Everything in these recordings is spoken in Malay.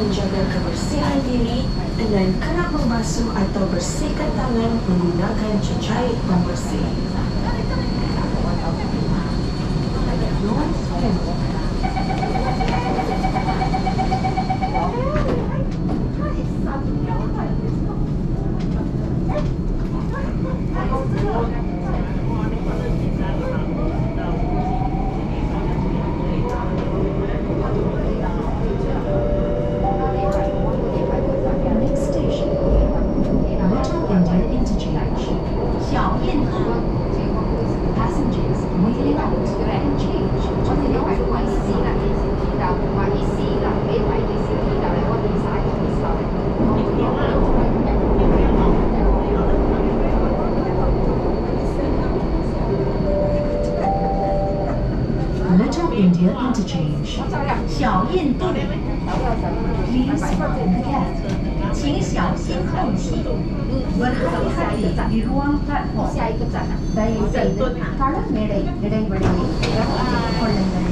menjaga kebersihan diri dengan kerap membasuh atau bersihkan tangan menggunakan cecair pembersih. Little India Interchange. 小印度，please mind the gap. 请小心后期。Berhati-hati di ruang platform. Dari sini, kalau mereka berdiri, orang lain.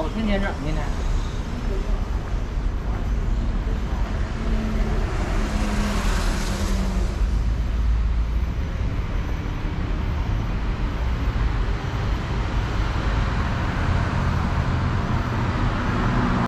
我天天整的呢。